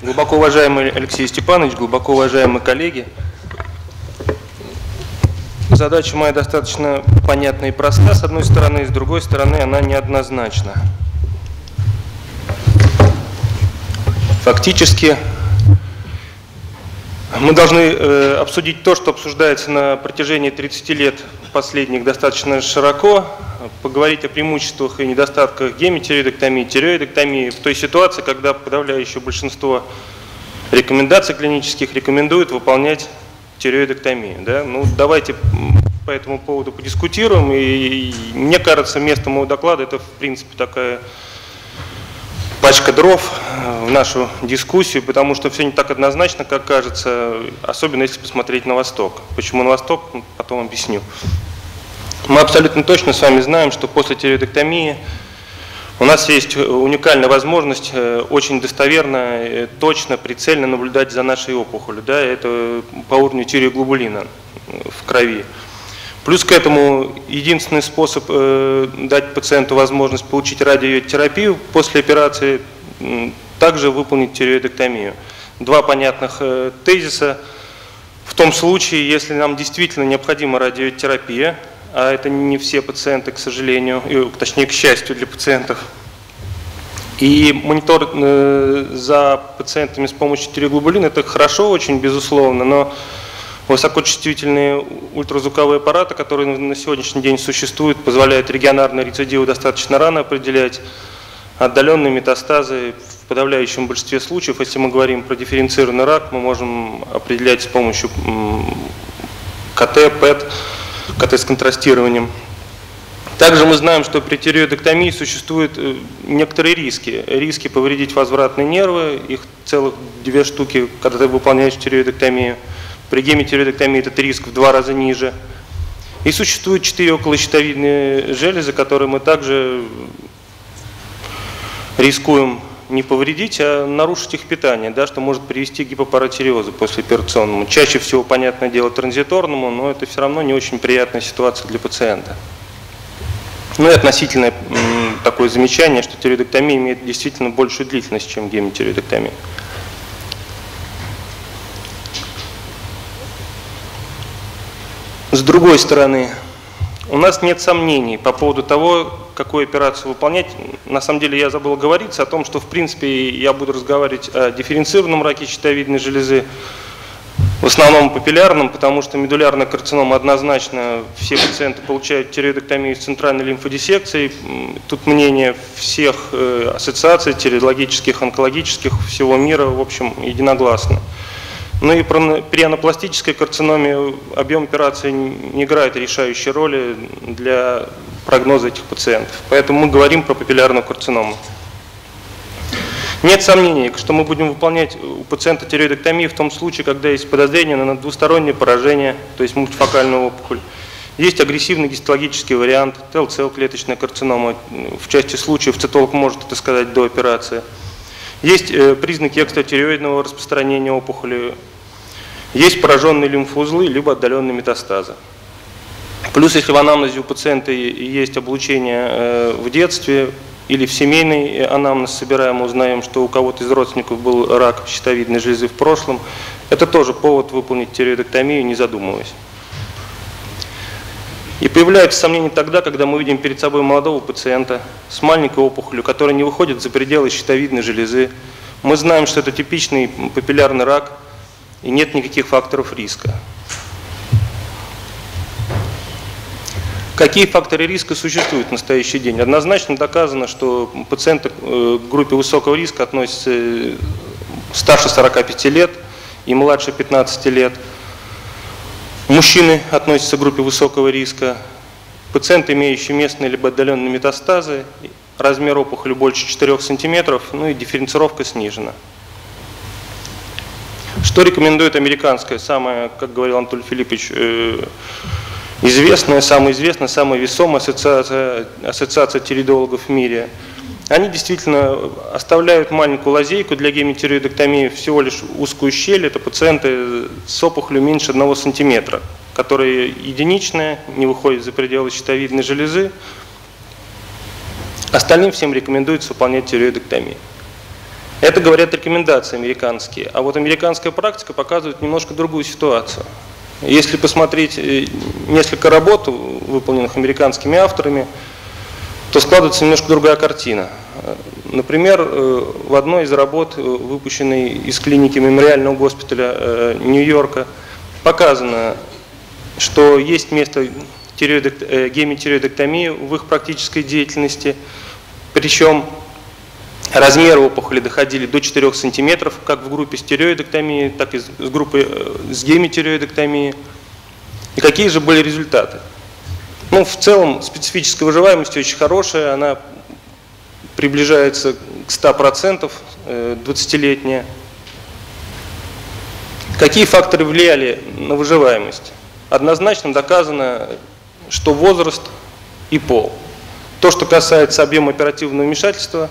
Глубоко уважаемый Алексей Степанович, глубоко уважаемые коллеги, задача моя достаточно понятна и проста, с одной стороны, и с другой стороны она неоднозначна. Фактически мы должны обсудить то, что обсуждается на протяжении 30 лет последних достаточно широко, поговорить о преимуществах и недостатках гемитериоидектомии, тиреоидектомии в той ситуации, когда подавляющее большинство рекомендаций клинических рекомендует выполнять тиреоидектомию. Да? Ну, давайте по этому поводу подискутируем, и мне кажется, место моего доклада — это, в принципе, такая пачка дров в нашу дискуссию, потому что все не так однозначно, как кажется, особенно если посмотреть на Восток. Почему на Восток, потом объясню. Мы абсолютно точно с вами знаем, что после тиреоидектомии у нас есть уникальная возможность очень достоверно, точно, прицельно наблюдать за нашей опухолью. Да, это по уровню тиреоглобулина в крови. Плюс к этому единственный способ дать пациенту возможность получить радиотерапию после операции также выполнить тиреоидектомию. Два понятных тезиса. В том случае, если нам действительно необходима радиотерапия, а это не все пациенты, к сожалению, точнее, к счастью для пациентов, и монитор за пациентами с помощью тиреоглобулина — это хорошо очень, безусловно, но высокочувствительные ультразвуковые аппараты, которые на сегодняшний день существуют, позволяют регионарные рецидивы достаточно рано определять, отдаленные метастазы в подавляющем большинстве случаев. Если мы говорим про дифференцированный рак, мы можем определять с помощью КТ, ПЭТ, КТ с контрастированием. Также мы знаем, что при тиреоидектомии существуют некоторые риски. Риски повредить возвратные нервы, их целых 2 штуки, когда ты выполняешь тиреоидектомию. При гемитериоидектомии этот риск в 2 раза ниже. И существуют 4 околощитовидные железы, которые мы также рискуем не повредить, а нарушить их питание, да, что может привести к гипопаратиреозу послеоперационному. Чаще всего, понятное дело, транзиторному, но это все равно не очень приятная ситуация для пациента. Ну и относительное такое замечание, что тиреоидектомия имеет действительно большую длительность, чем гемитериоидектомия. С другой стороны, у нас нет сомнений по поводу того, какую операцию выполнять. На самом деле я забыл говорить о том, что в принципе я буду разговаривать о дифференцированном раке щитовидной железы, в основном папиллярном, потому что медуллярная карцинома однозначно все пациенты получают тиреоидектомию с центральной лимфодиссекцией. Тут мнение всех ассоциаций тиреоидологических, онкологических всего мира, в общем, единогласно. Ну и при анапластической карциноме объем операции не играет решающей роли для прогноза этих пациентов. Поэтому мы говорим про папиллярную карциному. Нет сомнений, что мы будем выполнять у пациента тиреоидектомию в том случае, когда есть подозрение на двустороннее поражение, то есть мультифокальную опухоль. Есть агрессивный гистологический вариант, ТЛЦЛ-клеточная карцинома. В части случаев цитолог может это сказать до операции. Есть признаки экстратериоидного распространения опухоли, есть пораженные лимфоузлы, либо отдаленные метастазы. Плюс, если в анамнезе у пациента есть облучение в детстве или в семейный анамнез собираем, узнаем, что у кого-то из родственников был рак щитовидной железы в прошлом, это тоже повод выполнить тиреоидектомию, не задумываясь. И появляются сомнения тогда, когда мы видим перед собой молодого пациента с маленькой опухолью, который не выходит за пределы щитовидной железы. Мы знаем, что это типичный папиллярный рак, и нет никаких факторов риска. Какие факторы риска существуют в настоящий день? Однозначно доказано, что пациенты к группе высокого риска относятся старше 45 лет и младше 15 лет. Мужчины относятся к группе высокого риска, пациенты, имеющие местные либо отдаленные метастазы, размер опухоли больше 4 см, ну и дифференцировка снижена. Что рекомендует американская, самая, как говорил Анатолий Филиппович, известная, самая весомая ассоциация тиреоидологов в мире? Они действительно оставляют маленькую лазейку для гемитериоидектомии, всего лишь узкую щель. Это пациенты с опухолью меньше 1 см, которые единичные, не выходят за пределы щитовидной железы. Остальным всем рекомендуется выполнять тиреоидектомию. Это говорят рекомендации американские. А вот американская практика показывает немножко другую ситуацию. Если посмотреть несколько работ, выполненных американскими авторами, то складывается немножко другая картина. Например, в одной из работ, выпущенной из клиники Мемориального госпиталя Нью-Йорка, показано, что есть место гемитериоидектомии в их практической деятельности, причем размеры опухоли доходили до 4 см, как в группе стереоидектомии, так и с группы с гемитериоидектомией. И какие же были результаты? Ну, в целом специфическая выживаемость очень хорошая, она приближается к 100%, 20-летняя. Какие факторы влияли на выживаемость? Однозначно доказано, что возраст и пол. То, что касается объема оперативного вмешательства,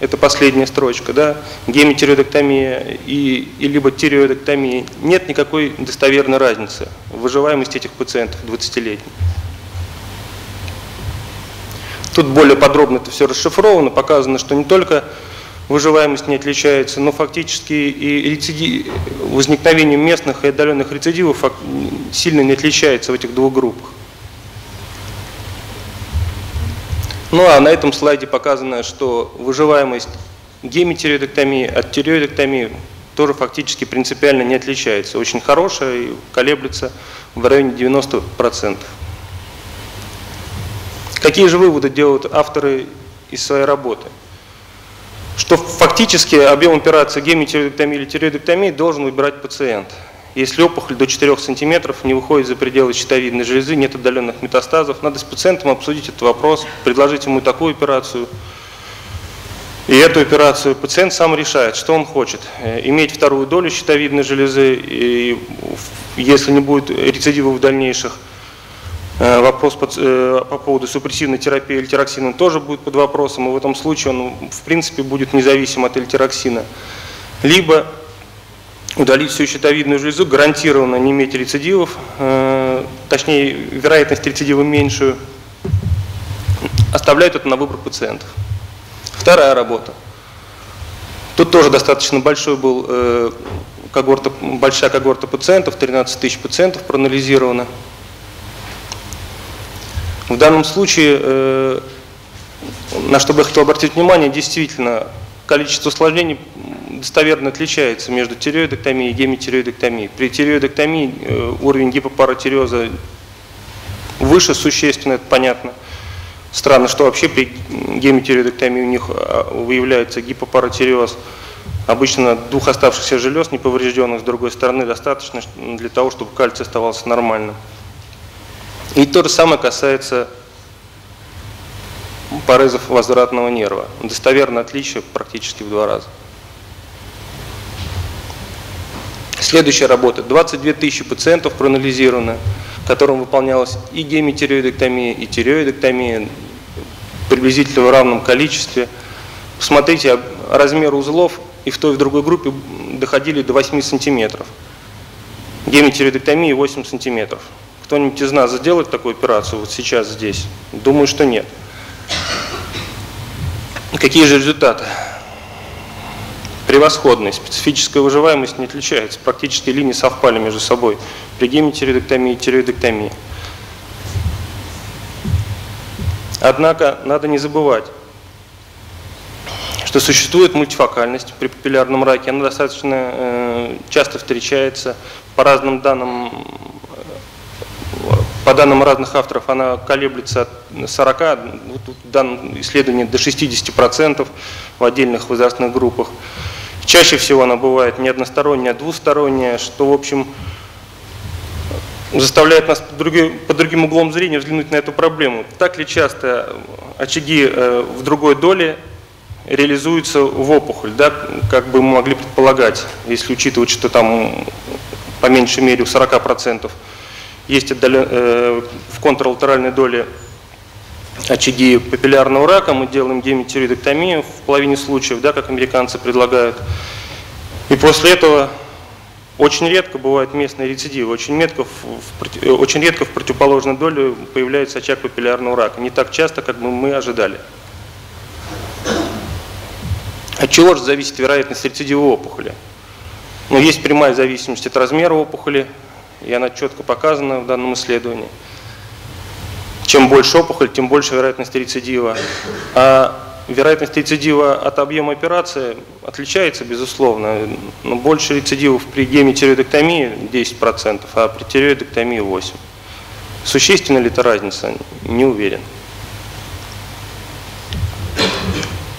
это последняя строчка, да, гемитериоидектомия и либо тиреоидектомия, нет никакой достоверной разницы в выживаемости этих пациентов 20-летних. Тут более подробно это все расшифровано, показано, что не только выживаемость не отличается, но фактически и возникновение местных и отдаленных рецидивов сильно не отличается в этих двух группах. Ну а на этом слайде показано, что выживаемость гемитериоидектомии от тиреоидектомии тоже фактически принципиально не отличается. Очень хорошая и колеблется в районе 90%. Какие же выводы делают авторы из своей работы? Что фактически объем операции гемитериоидектомии или тиреоидектомии должен выбирать пациент. Если опухоль до 4 см не выходит за пределы щитовидной железы, нет отдаленных метастазов, надо с пациентом обсудить этот вопрос, предложить ему такую операцию и эту операцию. Пациент сам решает, что он хочет. Иметь вторую долю щитовидной железы, и если не будет рецидивов в дальнейших, вопрос по поводу супрессивной терапии эльтероксином тоже будет под вопросом, и в этом случае он, в принципе, будет независим от эльтероксина. Либо удалить всю щитовидную железу, гарантированно не иметь рецидивов, точнее, вероятность рецидива меньшую, оставляют это на выбор пациентов. Вторая работа. Тут тоже достаточно большой был, большая когорта пациентов, 13 тысяч пациентов проанализировано. В данном случае, на что бы я хотел обратить внимание, действительно, количество осложнений достоверно отличается между тиреоидектомией и гемитериоидектомией. При тиреоидектомии уровень гипопаратиреоза выше существенно, это понятно. Странно, что вообще при гемитериоидектомии у них выявляется гипопаратиреоз. Обычно двух оставшихся желез, неповрежденных с другой стороны, достаточно для того, чтобы кальций оставался нормальным. И то же самое касается порезов возвратного нерва. Достоверное отличие практически в 2 раза. Следующая работа. 22 тысячи пациентов проанализировано, которым выполнялась и гемитериоидектомия, и тиреоидектомия приблизительно в равном количестве. Посмотрите, размер узлов и в той, и в другой группе доходили до 8 сантиметров. Гемитериоидектомия 8 сантиметров. Кто-нибудь из нас сделает такую операцию вот сейчас здесь? Думаю, что нет. Какие же результаты? Превосходные. Специфическая выживаемость не отличается. Практически линии совпали между собой при гемитериоидектомии и тиреоидектомии. Однако надо не забывать, что существует мультифокальность при папиллярном раке. Она достаточно часто встречается. По разным данным, по данным разных авторов, она колеблется от 40, в данном исследовании до 60% в отдельных возрастных группах. Чаще всего она бывает не односторонняя, а двусторонняя, что, в общем, заставляет нас под другим углом зрения взглянуть на эту проблему. Так ли часто очаги в другой доле реализуются в опухоль, да, как бы мы могли предполагать, если учитывать, что там по меньшей мере у 40% есть в контралатеральной доле очаги папиллярного рака, мы делаем гемитериоидектомию в половине случаев, да, как американцы предлагают. И после этого очень редко бывают местные рецидивы, очень редко в противоположной доле появляется очаг папиллярного рака, не так часто, как мы ожидали. чего же зависит вероятность рецидива опухоли? Ну, есть прямая зависимость от размера опухоли, и она четко показана в данном исследовании. Чем больше опухоль, тем больше вероятность рецидива. А вероятность рецидива от объема операции отличается, безусловно. Но больше рецидивов при гемитериоидектомии 10%, а при тиреоидектомии 8%. Существенна ли эта разница? Не уверен.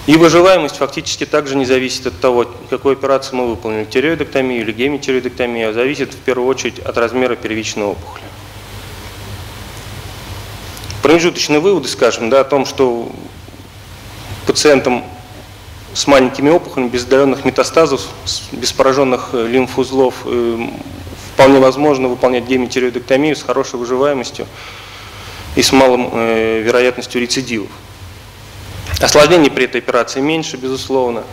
И выживаемость фактически также не зависит от того, какую операцию мы выполнили, тиреоидектомию или гемитериоидектомию, а зависит в первую очередь от размера первичной опухоли. Промежуточные выводы, скажем, да, о том, что пациентам с маленькими опухолями, без удаленных метастазов, без пораженных лимфоузлов, вполне возможно выполнять гемитериоидектомию с хорошей выживаемостью и с малой вероятностью рецидивов. Осложнений при этой операции меньше, безусловно.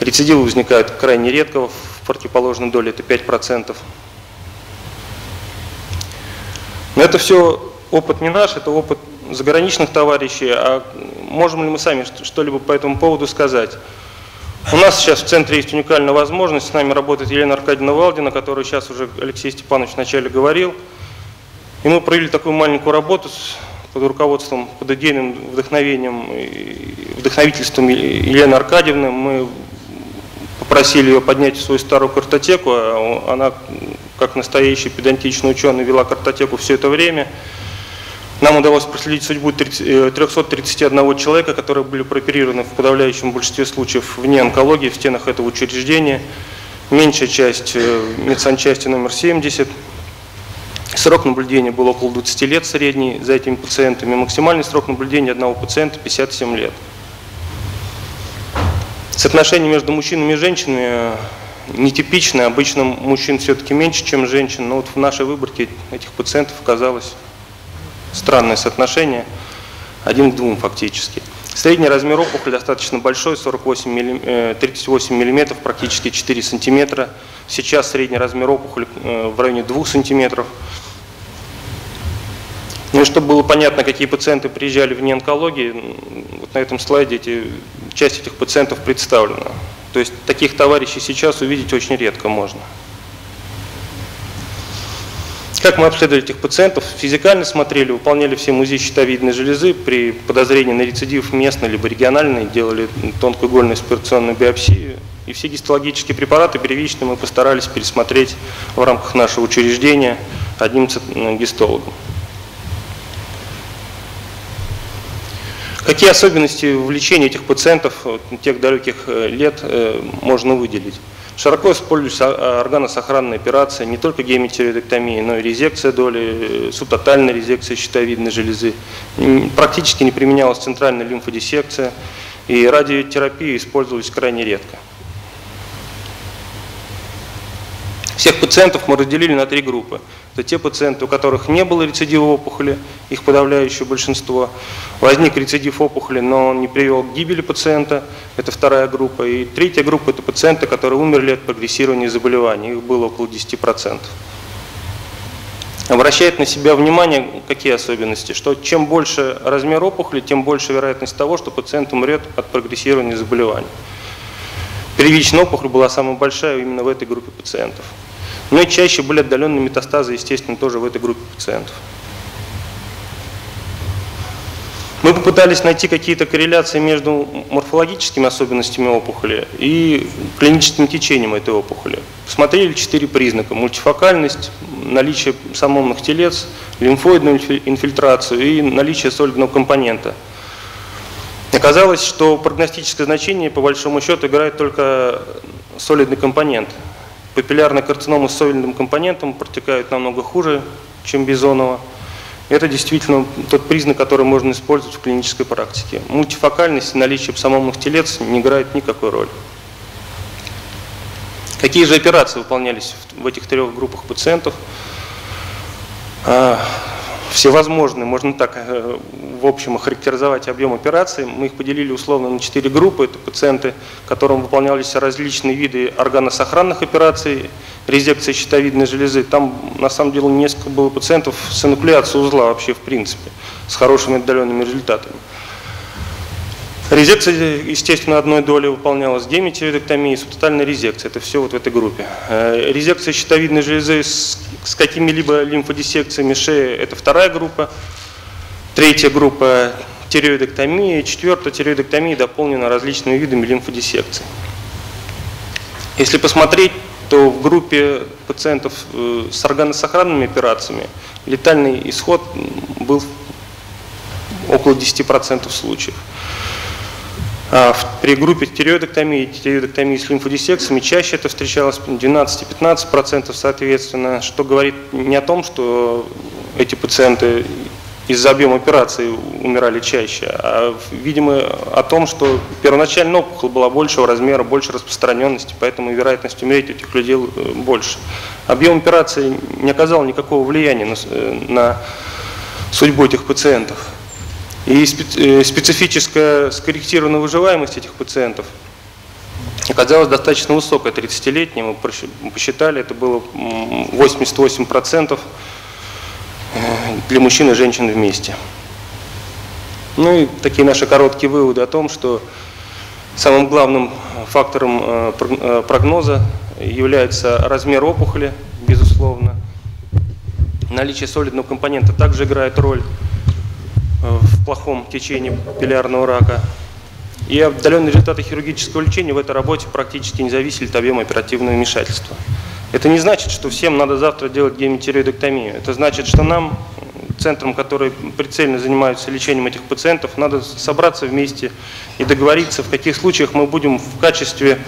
Рецидивы возникают крайне редко, в противоположной доле это 5%. Но это все опыт не наш, это опыт заграничных товарищей. А можем ли мы сами что-либо по этому поводу сказать? У нас сейчас в центре есть уникальная возможность. С нами работает Елена Аркадьевна Валдина, о которой сейчас уже Алексей Степанович вначале говорил. И мы провели такую маленькую работу под руководством, под идейным вдохновением и вдохновительством Елены Аркадьевны. Мы попросили ее поднять свою старую картотеку. Она, как настоящий педантичный ученый, вела картотеку все это время. Нам удалось проследить судьбу 331 человека, которые были прооперированы в подавляющем большинстве случаев вне онкологии, в стенах этого учреждения. Меньшая часть медсанчасти номер 70. Срок наблюдения был около 20 лет средний за этими пациентами. Максимальный срок наблюдения одного пациента 57 лет. Соотношение между мужчинами и женщинами нетипичное. Обычно мужчин все-таки меньше, чем женщин. Но вот в нашей выборке этих пациентов оказалось странное соотношение, 1 к 2 фактически. Средний размер опухоли достаточно большой, 38 мм, практически 4 см. Сейчас средний размер опухоли в районе 2 см. Ну и чтобы было понятно, какие пациенты приезжали вне онкологии, вот на этом слайде часть этих пациентов представлена. То есть таких товарищей сейчас увидеть очень редко можно. Как мы обследовали этих пациентов? Физикально смотрели, выполняли все УЗИ щитовидной железы, при подозрении на рецидив местной либо региональной делали тонкоигольную аспирационную биопсию. И все гистологические препараты первичные мы постарались пересмотреть в рамках нашего учреждения одним гистологом. Какие особенности в лечении этих пациентов тех далеких лет можно выделить? Широко используются органосохранные операции, не только гемитериоидектомия, но и резекция доли, субтотальная резекция щитовидной железы. Практически не применялась центральная лимфодиссекция, и радиотерапия использовалась крайне редко. Всех пациентов мы разделили на 3 группы. Это те пациенты, у которых не было рецидива опухоли, их подавляющее большинство. Возник рецидив опухоли, но он не привел к гибели пациента, это 2-я группа. И 3-я группа – это пациенты, которые умерли от прогрессирования заболеваний, их было около 10%. Обращает на себя внимание, какие особенности, что чем больше размер опухоли, тем больше вероятность того, что пациент умрет от прогрессирования заболеваний. Первичная опухоль была самая большая именно в этой группе пациентов. Но и чаще были отдаленные метастазы, естественно, тоже в этой группе пациентов. Мы попытались найти какие-то корреляции между морфологическими особенностями опухоли и клиническим течением этой опухоли. Посмотрели 4 признака: мультифокальность, наличие самомных телец, лимфоидную инфильтрацию и наличие солидного компонента. Оказалось, что прогностическое значение, по большому счету, играет только солидный компонент. Папиллярные карциномы с солидным компонентом протекают намного хуже, чем бизонова. Это действительно тот признак, который можно использовать в клинической практике. Мультифокальность и наличие псомомных телец не играет никакой роли. Какие же операции выполнялись в этих 3 группах пациентов? Всевозможные, можно так в общем охарактеризовать объем операций. Мы их поделили условно на 4 группы. Это пациенты, которым выполнялись различные виды органосохранных операций, резекция щитовидной железы. Там на самом деле несколько было пациентов с инукляцией узла вообще в принципе, с хорошими отдаленными результатами. Резекция, естественно, одной доли выполнялась, гемитеридоктомия и субтотальная резекция. Это все вот в этой группе. Резекция щитовидной железы с какими-либо лимфодиссекциями шеи – это вторая группа. Третья группа – тиреоидоктомия. Четвертая – тиреоидоктомия, дополнена различными видами лимфодиссекций. Если посмотреть, то в группе пациентов с органосохранными операциями летальный исход был около 10% случаев. При группе тиреоидоктомии и тиреоидоктомии с лимфодиссекциями чаще это встречалось 12–15% соответственно, что говорит не о том, что эти пациенты из-за объема операции умирали чаще, а, видимо, о том, что первоначально опухоль была большего размера, больше распространенности, поэтому и вероятность умереть у этих людей больше. Объем операции не оказал никакого влияния на судьбу этих пациентов. И специфическая скорректированная выживаемость этих пациентов оказалась достаточно высокой, 30-летней, мы посчитали, это было 88% для мужчин и женщин вместе. Ну и такие наши короткие выводы о том, что самым главным фактором прогноза является размер опухоли, безусловно. Наличие солидного компонента также играет роль в плохом течении пилярного рака. И отдаленные результаты хирургического лечения в этой работе практически не зависели от объема оперативного вмешательства. Это не значит, что всем надо завтра делать гемитериоидоктомию. Это значит, что нам, центрам, которые прицельно занимаются лечением этих пациентов, надо собраться вместе и договориться, в каких случаях мы будем в качестве,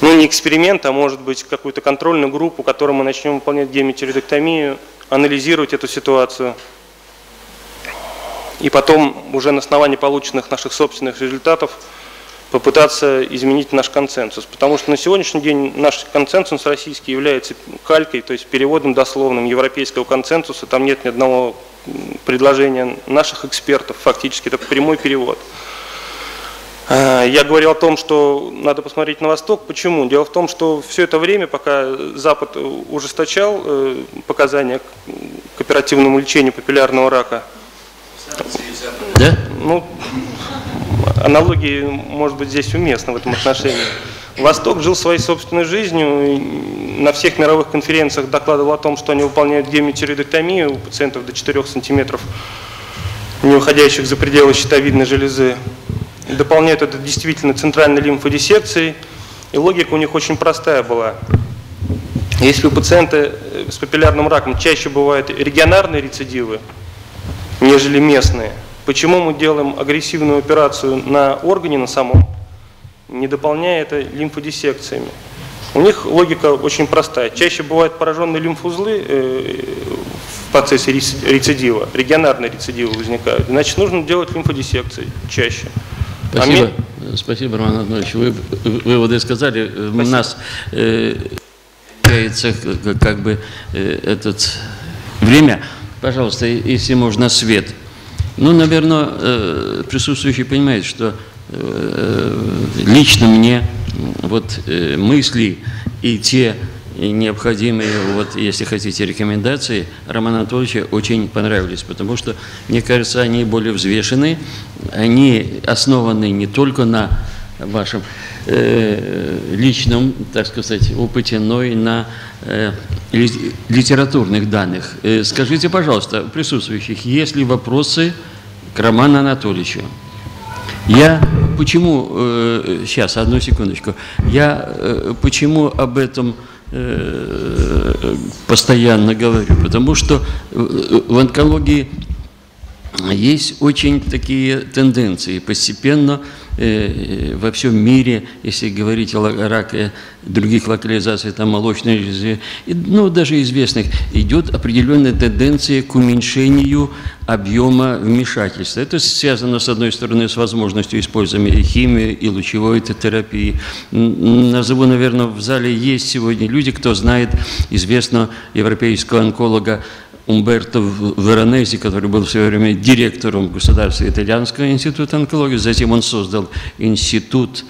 ну, не эксперимента, а может быть какую-то контрольную группу, которой мы начнем выполнять гемитериоидоктомию, анализировать эту ситуацию. И потом уже на основании полученных наших собственных результатов попытаться изменить наш консенсус. Потому что на сегодняшний день наш консенсус российский является калькой, то есть переводом дословным европейского консенсуса. Там нет ни одного предложения наших экспертов, фактически это прямой перевод. Я говорил о том, что надо посмотреть на Восток. Почему? Дело в том, что все это время, пока Запад ужесточал показания к оперативному лечению папиллярного рака, да? Ну, аналогии, может быть, здесь уместны в этом отношении. Восток жил своей собственной жизнью, на всех мировых конференциях докладывал о том, что они выполняют гемитериоидоктомию у пациентов до 4 сантиметров, не выходящих за пределы щитовидной железы. Дополняют это действительно центральной лимфодиссекцией, и логика у них очень простая была. Если у пациента с папиллярным раком чаще бывают регионарные рецидивы, нежели местные. Почему мы делаем агрессивную операцию на органе, на самом, не дополняя это лимфодиссекциями? У них логика очень простая. Чаще бывают пораженные лимфоузлы в процессе рецидива, регионарные рецидивы возникают. Значит, нужно делать лимфодиссекции чаще. Спасибо, спасибо, Роман Анатольевич. Вы выводы сказали. Спасибо. У нас является как бы этот время. Пожалуйста, если можно, свет. Ну, наверное, присутствующие понимают, что лично мне вот мысли и те необходимые, вот, если хотите, рекомендации Романа Анатольевича очень понравились, потому что, мне кажется, они более взвешены, они основаны не только на вашем личном, так сказать, опыте, но и на литературных данных. Скажите, пожалуйста, присутствующих, есть ли вопросы к Роману Анатольевичу? Я почему, сейчас, одну секундочку, я почему об этом постоянно говорю? Потому что в онкологии есть очень такие тенденции. Постепенно во всем мире, если говорить о раке других локализаций, там молочной железы, ну даже известных, идет определенная тенденция к уменьшению объема вмешательства. Это связано, с одной стороны, с возможностью использования химии и лучевой терапии. Назову, наверное, в зале есть сегодня люди, кто знает известного европейского онколога Умберто Веронези, который был в свое время директором Государственного итальянского института онкологии, затем он создал институт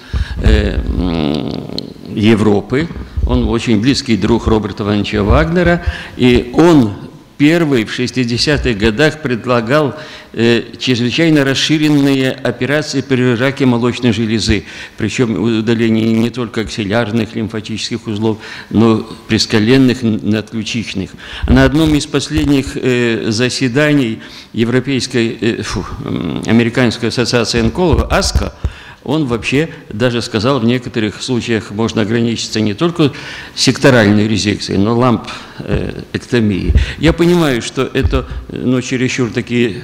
Европы, он очень близкий друг Роберта Ивановича Вагнера, и он Первый в 60-х годах предлагал чрезвычайно расширенные операции при раке молочной железы, причем удаление не только аксиллярных лимфатических узлов, но пресколенных, надключичных. На одном из последних заседаний Американской ассоциации онкологов, АСКО, он вообще даже сказал, в некоторых случаях можно ограничиться не только секторальной резекцией, но и лампэктомией. Я понимаю, что это чересчур такие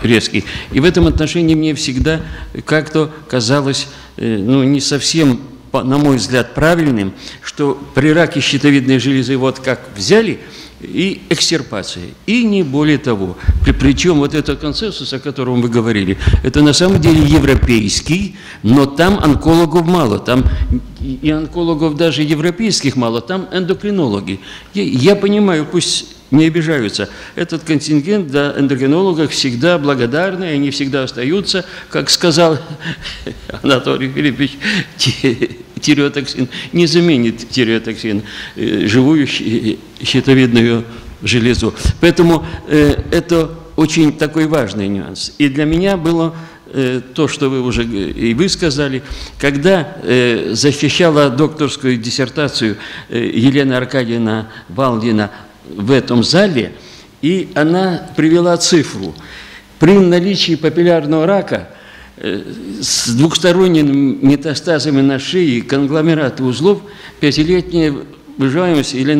резкие. И в этом отношении мне всегда как-то казалось не совсем, на мой взгляд, правильным, что при раке щитовидной железы вот как взяли и экстирпация, и не более того. Причем вот этот консенсус, о котором вы говорили, это на самом деле европейский, но там онкологов мало, там и онкологов даже европейских мало, там эндокринологи. Я понимаю, пусть не обижаются, этот контингент для эндокринологов всегда благодарны, они всегда остаются, как сказал Анатолий Филиппович, тиреотоксин не заменит тиреотоксин живую щитовидную железу. Поэтому это очень такой важный нюанс. И для меня было то, что вы уже и высказали, когда защищала докторскую диссертацию Елена Аркадьевна Балдина в этом зале, и она привела цифру. При наличии папиллярного рака с двухсторонними метастазами на шее, конгломераты узлов, пятилетняя выживаемость, я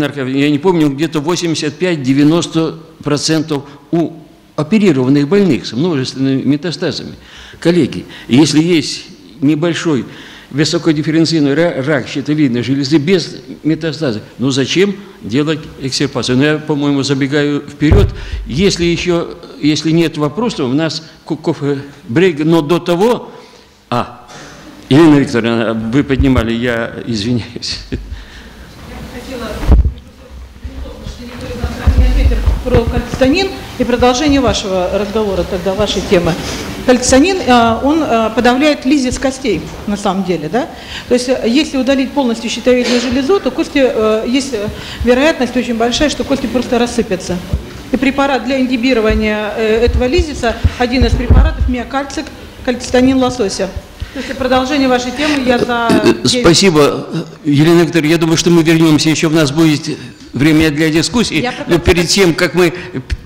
не помню, где-то 85–90% у оперированных больных с множественными метастазами. Коллеги, если есть небольшой высокодифференцированный рак щитовидной железы без метастаза, ну зачем делать экстирпацию? Я, по-моему, забегаю вперед. Если нет вопросов, у нас кофе-брейк, но до того... Елена Викторовна, вы поднимали, я извиняюсь. Про кальцитонин и продолжение вашего разговора, тогда вашей темы. Кальцитонин, он подавляет лизис костей, на самом деле, да? То есть, если удалить полностью щитовидную железу, то кости, есть вероятность очень большая, что кости просто рассыпятся. И препарат для ингибирования этого лизиса, один из препаратов, миокальцик, кальцитонин лосося. После продолжения вашей темы я за... Спасибо, Елена Викторовна. Я думаю, что мы вернемся, еще у нас будет время для дискуссии. Но перед тем, как мы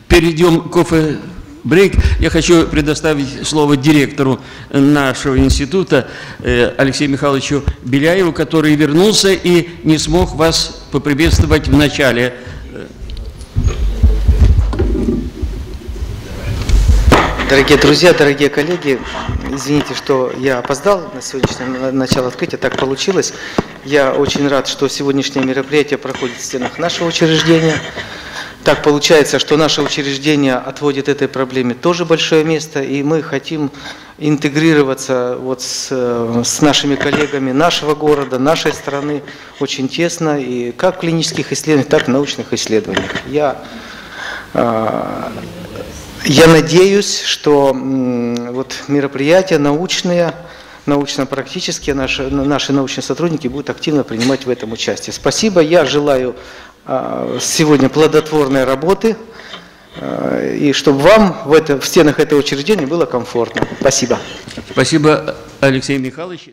перейдем к кофе-брейк, я хочу предоставить слово директору нашего института Алексею Михайловичу Беляеву, который вернулся и не смог вас поприветствовать в начале. Дорогие друзья, дорогие коллеги, извините, что я опоздал на сегодняшнее начало открытия, так получилось. Я очень рад, что сегодняшнее мероприятие проходит в стенах нашего учреждения. Так получается, что наше учреждение отводит этой проблеме тоже большое место, и мы хотим интегрироваться вот с нашими коллегами нашего города, нашей страны очень тесно, и как в клинических исследованиях, так и в научных исследованиях. Я надеюсь, что вот мероприятия научные, научно-практические, наши научные сотрудники будут активно принимать в этом участие. Спасибо, я желаю сегодня плодотворной работы, и чтобы вам в стенах этого учреждения было комфортно. Спасибо. Спасибо, Алексей Михайлович.